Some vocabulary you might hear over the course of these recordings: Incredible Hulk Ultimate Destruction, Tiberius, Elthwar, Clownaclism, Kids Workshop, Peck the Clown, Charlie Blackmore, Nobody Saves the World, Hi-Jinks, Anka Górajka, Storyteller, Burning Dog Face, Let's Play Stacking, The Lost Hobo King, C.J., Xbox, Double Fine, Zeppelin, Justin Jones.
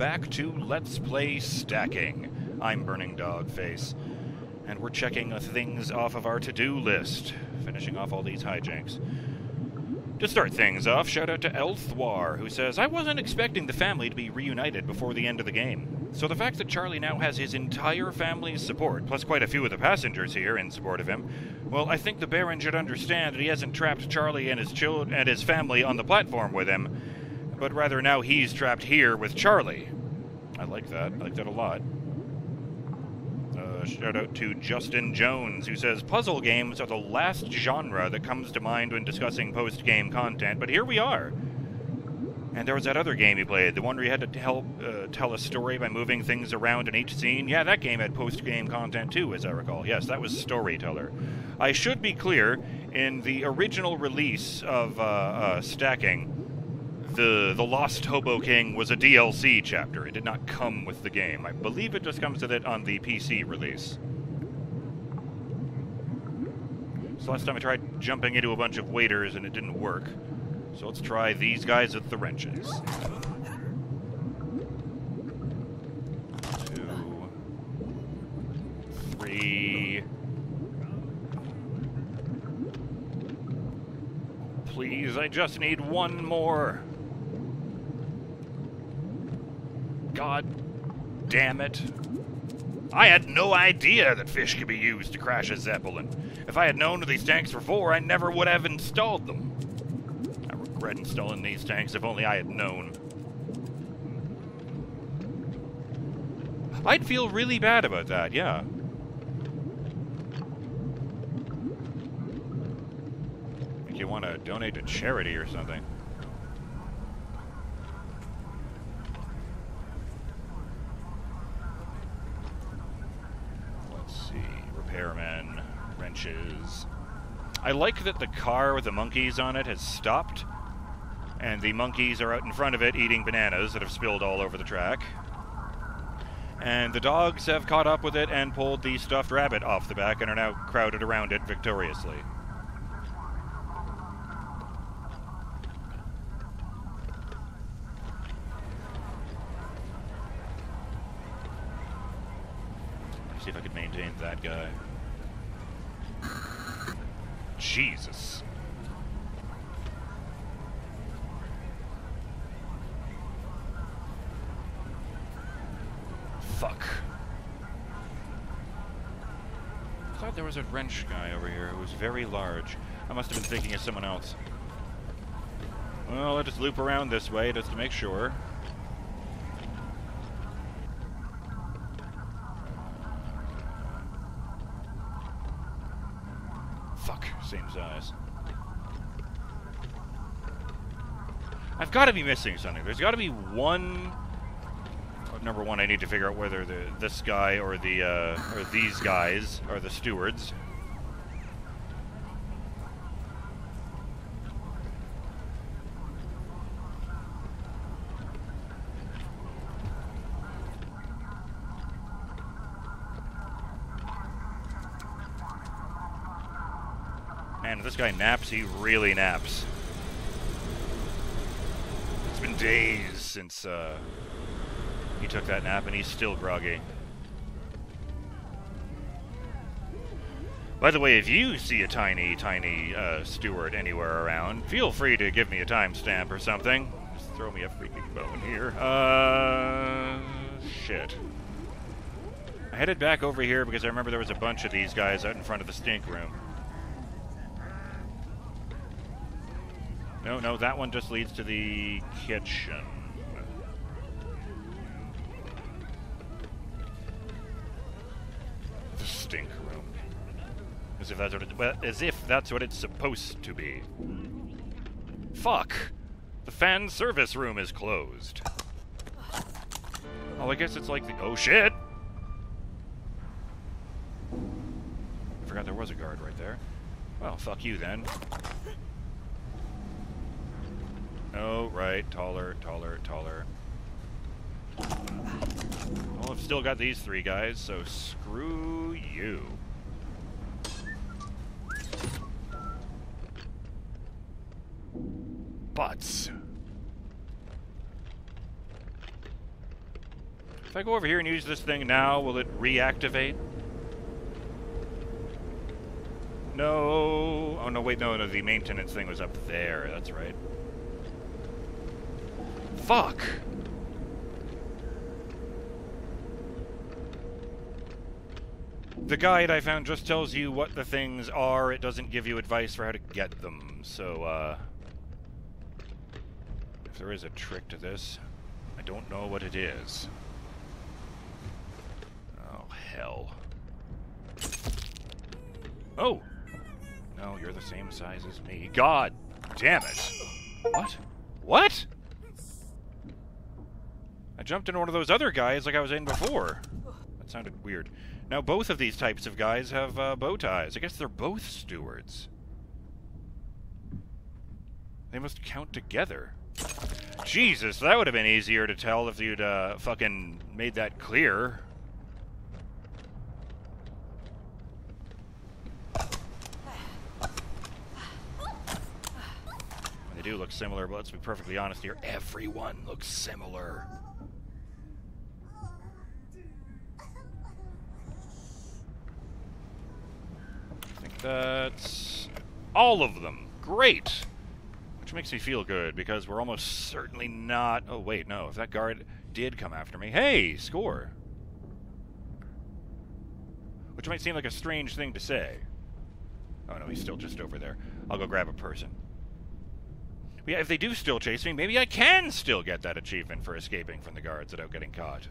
back to Let's Play Stacking. I'm Burning Dog Face, and we're checking things off of our to-do list, finishing off all these hijinks. To start things off, shout out to Elthwar, who says, I wasn't expecting the family to be reunited before the end of the game, so the fact that Charlie now has his entire family's support, plus quite a few of the passengers here in support of him, well, I think the Baron should understand that he hasn't trapped Charlie and his family on the platform with him, but rather now he's trapped here with Charlie. I like that. I like that a lot. Shout out to Justin Jones, who says, puzzle games are the last genre that comes to mind when discussing post-game content, but here we are. And there was that other game you played, the one where you had to tell a story by moving things around in each scene. Yeah, that game had post-game content too, as I recall. Yes, that was Storyteller. I should be clear, in the original release of Stacking, The Lost Hobo King was a DLC chapter. It did not come with the game. I believe it just comes with it on the PC release. So last time I tried jumping into a bunch of waiters and it didn't work. So let's try these guys with the wrenches. Two. Three. Please, I just need one more. God damn it. I had no idea that fish could be used to crash a Zeppelin. If I had known these tanks before, I never would have installed them. I regret installing these tanks, if only I had known. I'd feel really bad about that, yeah. I think you want to donate to charity or something. Repairmen, wrenches. I like that the car with the monkeys on it has stopped, and the monkeys are out in front of it eating bananas that have spilled all over the track. And the dogs have caught up with it and pulled the stuffed rabbit off the back and are now crowded around it victoriously. See if I could maintain that guy. Jesus. Fuck. I thought there was a wrench guy over here who was very large. I must have been thinking of someone else. Well, I'll just loop around this way just to make sure. Same size. I've got to be missing something. There's got to be one. Number one, I need to figure out whether this guy or these guys are the stewards. If this guy naps, he really naps. It's been days since he took that nap, and he's still groggy. By the way, if you see a tiny steward anywhere around, feel free to give me a timestamp or something. Just throw me a freaking bone here. Shit. I headed back over here because I remember there was a bunch of these guys out in front of the stink room. No, that one just leads to the kitchen. The stink room. As if that's what it's supposed to be. Fuck! The fan service room is closed. Oh, I guess it's like the... Oh, shit! I forgot there was a guard right there. Well, fuck you then. Oh, right. Taller, taller, taller. Well, I've still got these three guys, so screw you. Butts. If I go over here and use this thing now, will it reactivate? No. Oh, no, wait, no, the maintenance thing was up there. That's right. Fuck! The guide I found just tells you what the things are. It doesn't give you advice for how to get them. So, if there is a trick to this, I don't know what it is. Oh, hell. Oh! No, you're the same size as me. God damn it! What? What?! I jumped in one of those other guys like I was in before. That sounded weird. Now both of these types of guys have bow ties. I guess they're both stewards. They must count together. Jesus, that would have been easier to tell if you'd fucking made that clear. They do look similar, but let's be perfectly honest here. Everyone looks similar. That's all of them. Great! Which makes me feel good, because we're almost certainly not... Oh, wait, no. If that guard did come after me... Hey! Score! Which might seem like a strange thing to say. Oh, no, he's still just over there. I'll go grab a person. But yeah, if they do still chase me, maybe I can still get that achievement for escaping from the guards without getting caught.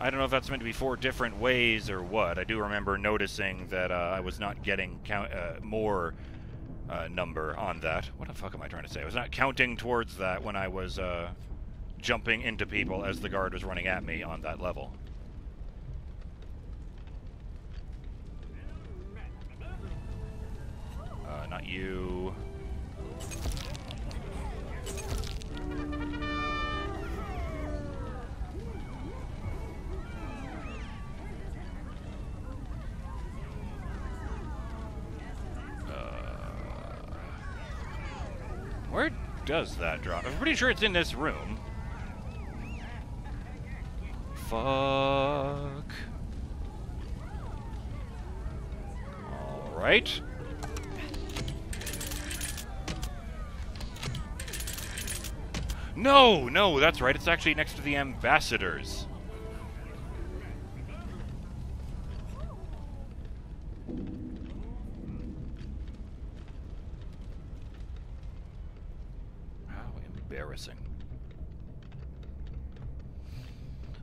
I don't know if that's meant to be 4 different ways or what. I do remember noticing that I was not getting more number on that. What the fuck am I trying to say? I was not counting towards that when I was jumping into people as the guard was running at me on that level. Not you. Where does that drop? I'm pretty sure it's in this room. Fuck. All right. No, no, that's right. It's actually next to the ambassadors.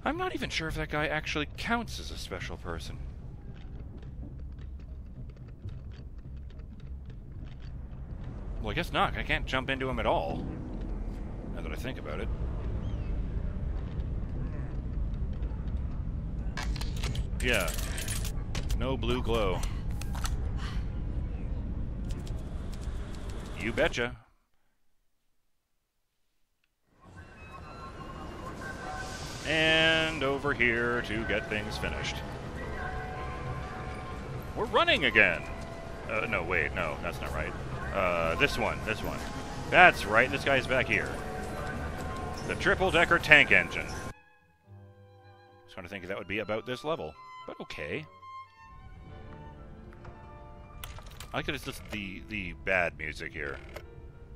I'm not even sure if that guy actually counts as a special person. Well, I guess not. I can't jump into him at all. Now that I think about it. Yeah. No blue glow. You betcha. And over here to get things finished. We're running again! No, wait, no, that's not right. This one. That's right, this guy's back here. The triple-decker tank engine. I was trying to think that would be about this level, but okay. I like that it's just the bad music here.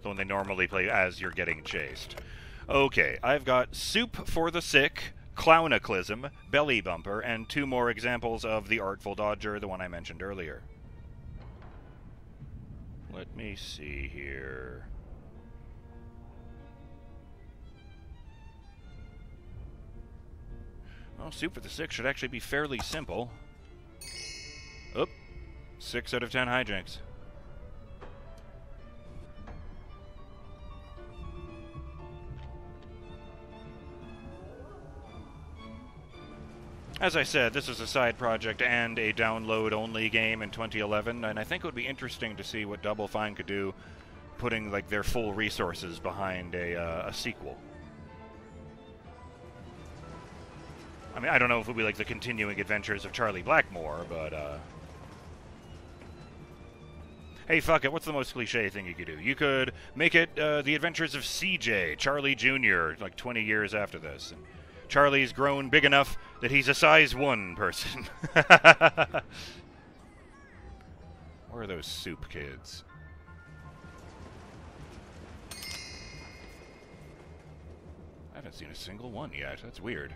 The one they normally play as you're getting chased. Okay, I've got Soup for the Sick, Clownaclism, Belly Bumper, and 2 more examples of the Artful Dodger, the one I mentioned earlier. Let me see here. Well, Soup for the Sick should actually be fairly simple. Oop. 6 out of 10 hijinks. As I said, this is a side project and a download-only game in 2011, and I think it would be interesting to see what Double Fine could do putting, like, their full resources behind a sequel. I mean, I don't know if it would be, like, the continuing adventures of Charlie Blackmore, but, hey, fuck it, what's the most cliche thing you could do? You could make it The Adventures of C.J., Charlie Jr., like 20 years after this. And Charlie's grown big enough that he's a size 1 person. Where are those soup kids? I haven't seen a single one yet. That's weird.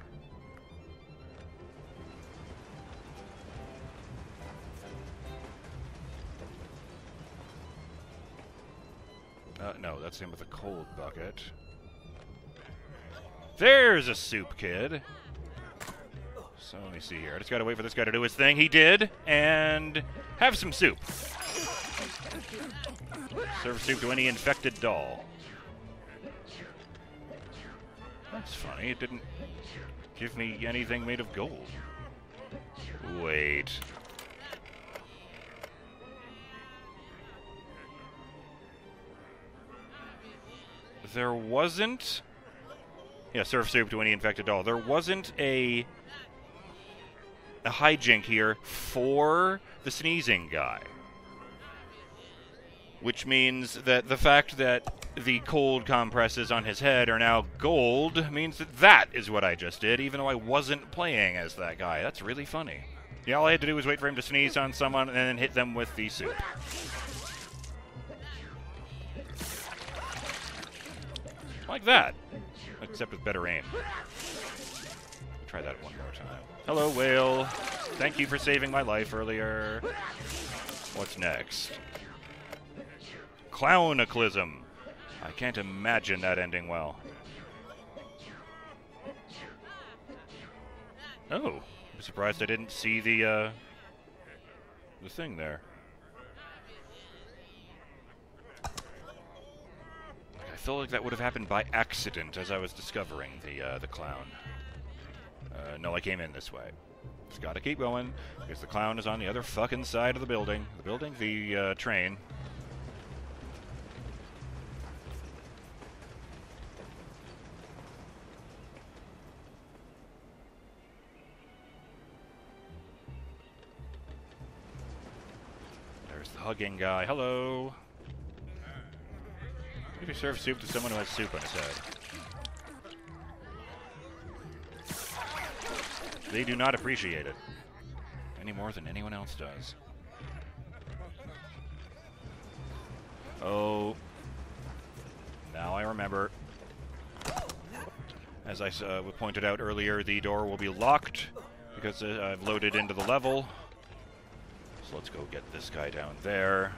No, that's him with a cold bucket. There's a soup kid! So, let me see here. I just gotta wait for this guy to do his thing. He did, and have some soup. Serve soup to any infected doll. That's funny. It didn't give me anything made of gold. Wait. There wasn't... yeah, serve soup to any infected doll. There wasn't a hijink here for the sneezing guy. Which means that the fact that the cold compresses on his head are now gold means that that is what I just did, even though I wasn't playing as that guy. That's really funny. Yeah, all I had to do was wait for him to sneeze on someone and then hit them with the soup. Like that, except with better aim. Try that one more time. Hello, whale. Thank you for saving my life earlier. What's next? Clownaclism. I can't imagine that ending well. Oh, I'm surprised I didn't see the thing there. I feel like that would have happened by accident as I was discovering the clown. No, I came in this way. Just gotta keep going, because the clown is on the other fucking side of the building. The building? The train. There's the hugging guy. Hello! If you serve soup to someone who has soup on his head, they do not appreciate it any more than anyone else does. Oh, now I remember. As I pointed out earlier, the door will be locked because I've loaded into the level. So let's go get this guy down there.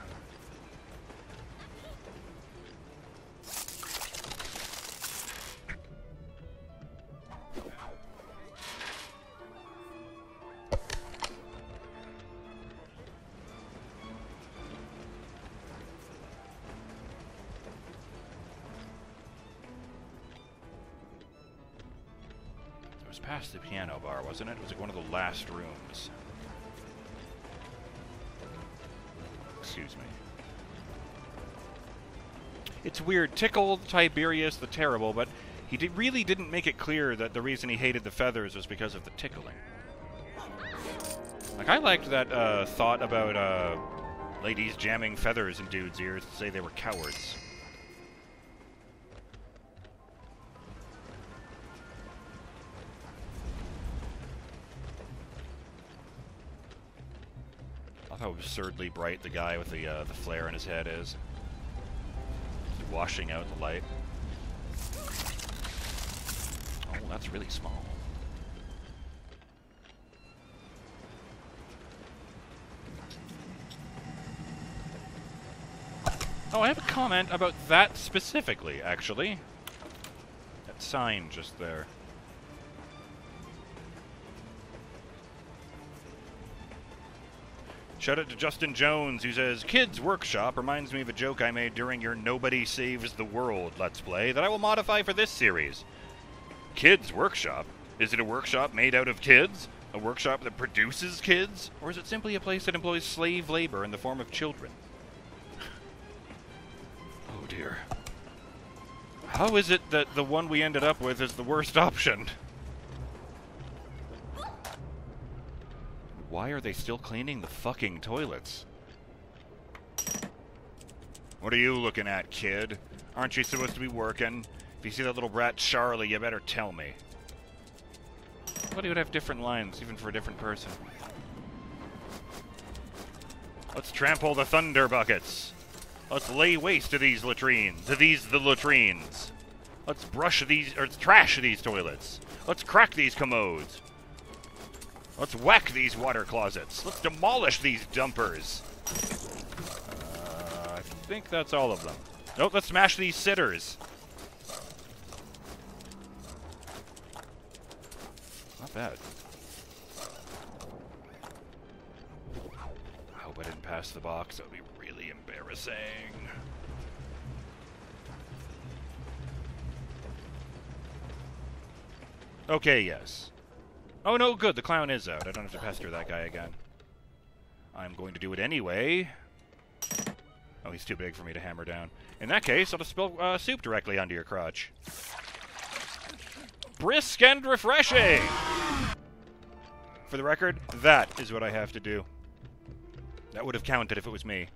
Past the piano bar, wasn't it? It was like one of the last rooms. Excuse me. It's weird. Tickle Tiberius the Terrible, but he really didn't make it clear that the reason he hated the feathers was because of the tickling. Like, I liked that thought about ladies jamming feathers in dudes' ears to say they were cowards. How absurdly bright the guy with the flare in his head is. He's washing out the light. Oh, that's really small. Oh, I have a comment about that specifically, actually. That sign just there. Shout out to Justin Jones, who says, Kids Workshop reminds me of a joke I made during your Nobody Saves the World Let's Play that I will modify for this series. Kids Workshop? Is it a workshop made out of kids? A workshop that produces kids? Or is it simply a place that employs slave labor in the form of children? Oh dear. How is it that the one we ended up with is the worst option? Why are they still cleaning the fucking toilets? What are you looking at, kid? Aren't you supposed to be working? If you see that little brat Charlie, you better tell me. But he would have different lines, even for a different person. Let's trample the thunder buckets. Let's lay waste to these latrines. Let's brush these, or trash these toilets. Let's crack these commodes. Let's whack these water closets. Let's demolish these dumpers. I think that's all of them. Nope, let's smash these sitters. Not bad. I hope I didn't pass the box. That would be really embarrassing. Okay, yes. Oh no, good, the clown is out. I don't have to pester that guy again. I'm going to do it anyway. Oh, he's too big for me to hammer down. In that case, I'll just spill soup directly onto your crotch. Brisk and refreshing! For the record, that is what I have to do. That would have counted if it was me.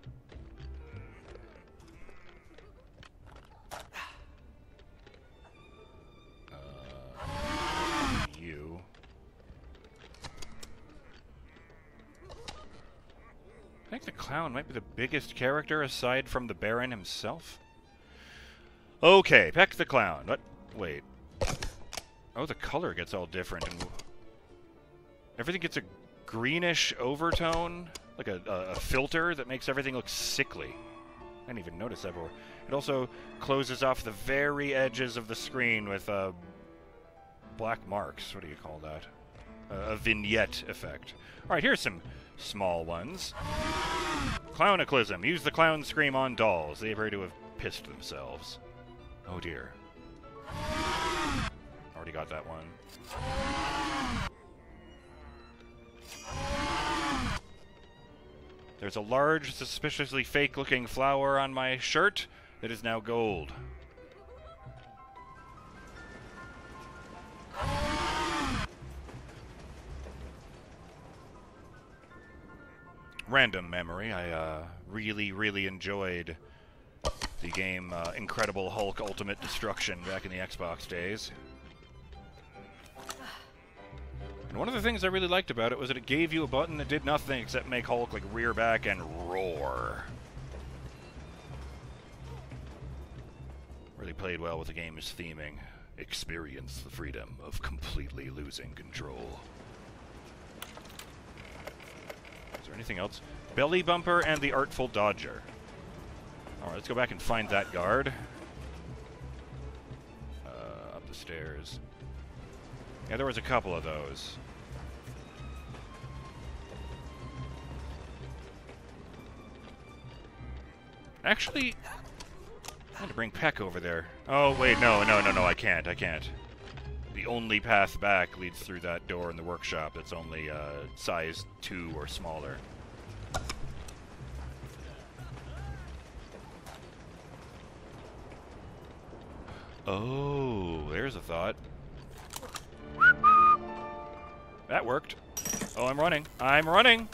I think the clown might be the biggest character aside from the Baron himself. Okay, Peck the Clown. What? Wait. Oh, the color gets all different. And everything gets a greenish overtone, like a filter that makes everything look sickly. I didn't even notice that before. It also closes off the very edges of the screen with black marks. What do you call that? A vignette effect. All right, here's some small ones. Clownaclism. Use the clown scream on dolls. They appear to have pissed themselves. Oh dear. Already got that one. There's a large, suspiciously fake-looking flower on my shirt that is now gold. Random memory, I really enjoyed the game Incredible Hulk Ultimate Destruction back in the Xbox days. And one of the things I really liked about it was that it gave you a button that did nothing except make Hulk like rear back and roar. Really played well with the game's theming. Experience the freedom of completely losing control. Anything else? Belly Bumper and the Artful Dodger. Alright, let's go back and find that guard. Up the stairs. Yeah, there was a couple of those. Actually, I had to bring Peck over there. Oh, wait, no, I can't. The only path back leads through that door in the workshop that's only size 2 or smaller. Oh, there's a thought. That worked. Oh, I'm running. I'm running!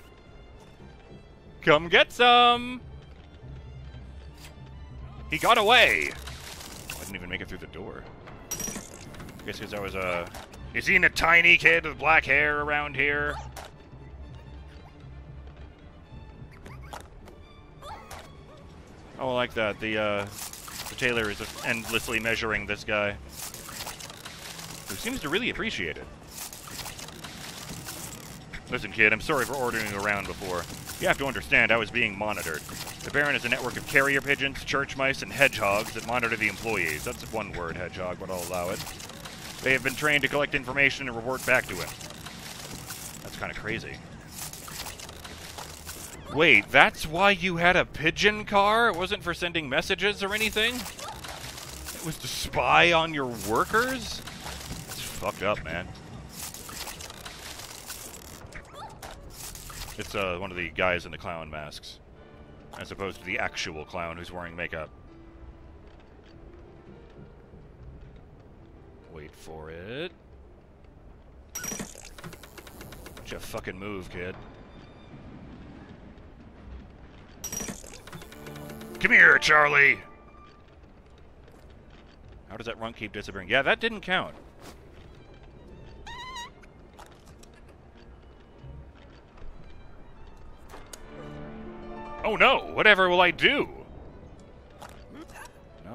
Come get some! He got away! Oh, I didn't even make it through the door. I guess because I was Is he in a tiny kid with black hair around here? Oh, I like that. The tailor is endlessly measuring this guy, who seems to really appreciate it. Listen, kid, I'm sorry for ordering you around before. You have to understand, I was being monitored. The Baron has a network of carrier pigeons, church mice, and hedgehogs that monitor the employees. That's one word, hedgehog, but I'll allow it. They have been trained to collect information and report back to him. That's kind of crazy. Wait, that's why you had a pigeon car? It wasn't for sending messages or anything? It was to spy on your workers? It's fucked up, man. It's one of the guys in the clown masks, as opposed to the actual clown who's wearing makeup. Wait for it. Don't you fucking move, kid. Come here, Charlie! How does that run keep disappearing? Yeah, that didn't count. Oh no! Whatever will I do? No,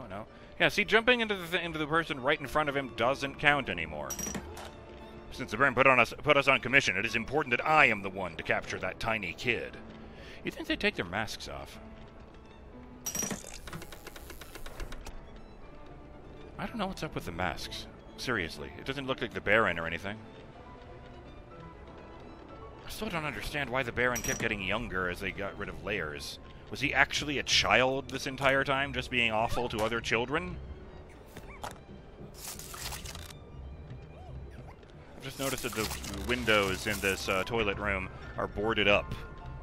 no. Yeah, see, jumping into the person right in front of him doesn't count anymore. Since the Baron put us on commission, it is important that I am the one to capture that tiny kid. You'd think they'd take their masks off. I don't know what's up with the masks. Seriously, it doesn't look like the Baron or anything. I still don't understand why the Baron kept getting younger as they got rid of layers. Was he actually a child this entire time, just being awful to other children? I've just noticed that the windows in this toilet room are boarded up,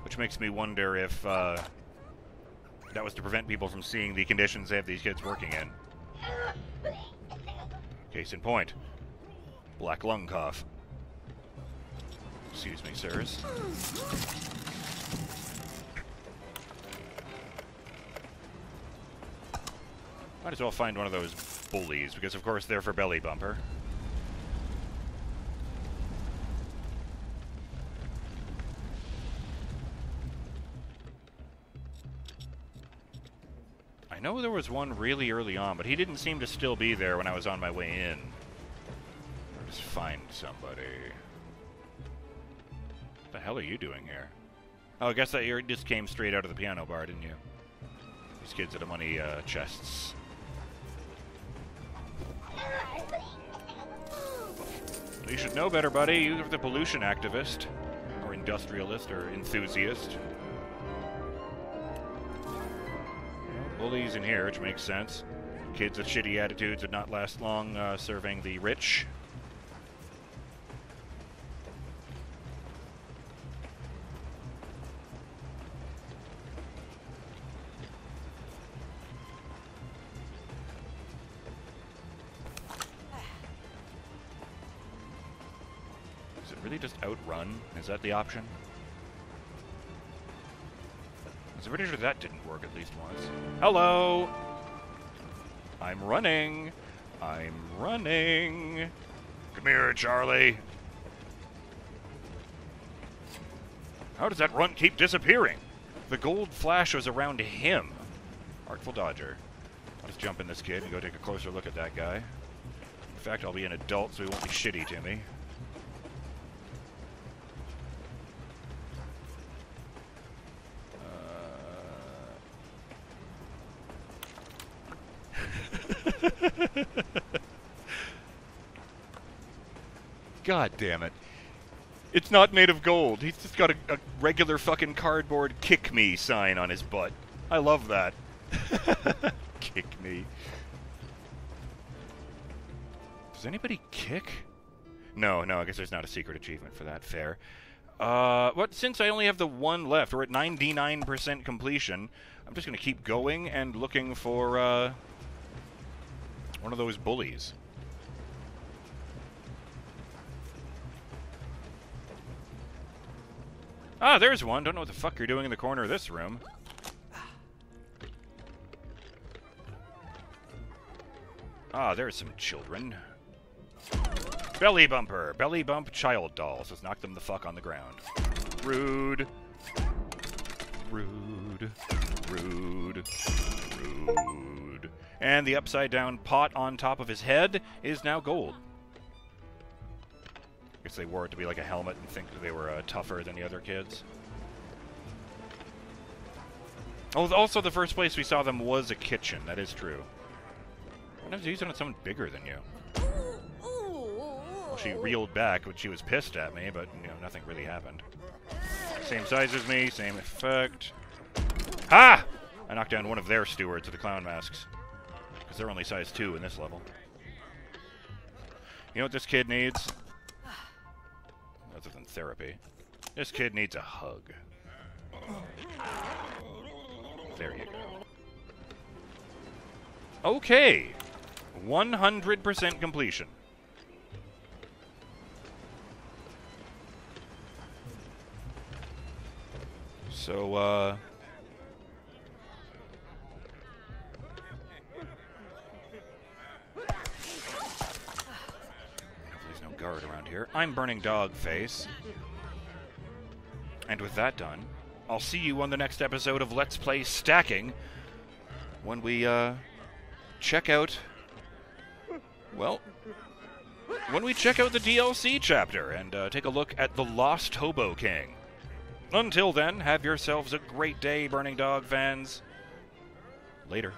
which makes me wonder if that was to prevent people from seeing the conditions they have these kids working in. Case in point. Black lung cough. Excuse me, sirs. Might as well find one of those bullies, because of course they're for Belly Bumper. I know there was one really early on, but he didn't seem to still be there when I was on my way in. I'll just find somebody. What the hell are you doing here? Oh, I guess that you just came straight out of the piano bar, didn't you? These kids are the money chests. You should know better, buddy. You're the pollution activist, or industrialist, or enthusiast. Bullies in here, which makes sense. Kids with shitty attitudes would not last long serving the rich. Just outrun? Is that the option? I was pretty sure that didn't work at least once. Hello! I'm running! I'm running! Come here, Charlie! How does that run keep disappearing? The gold flash was around him. Artful dodger. Let's jump in this kid and go take a closer look at that guy. In fact, I'll be an adult, so he won't be shitty to me. God damn it. It's not made of gold. He's just got a regular fucking cardboard kick me sign on his butt. I love that. Kick me. Does anybody kick? No, no, I guess there's not a secret achievement for that. Fair. What? Since I only have the one left, we're at 99% completion. I'm just going to keep going and looking for one of those bullies. Ah, there's one. Don't know what the fuck you're doing in the corner of this room. Ah, there's some children. Belly Bumper. Belly Bump child dolls. Let's knock them the fuck on the ground. Rude. Rude. Rude. Rude. And the upside-down pot on top of his head is now gold. I guess they wore it to be like a helmet and think that they were tougher than the other kids. Oh, also the first place we saw them was a kitchen. That is true. Why don't you use it on someone bigger than you? Well, she reeled back, but she was pissed at me, but, you know, nothing really happened. Same size as me, same effect. Ha! I knocked down one of their stewards with the clown masks. Because they're only size 2 in this level. You know what this kid needs? Other than therapy. This kid needs a hug. There you go. Okay! 100% completion. So, guard around here. I'm Burning Dog Face. And with that done, I'll see you on the next episode of Let's Play Stacking, when we check out, well, when we check out the DLC chapter and take a look at The Lost Hobo King. Until then, have yourselves a great day, Burning Dog fans. Later.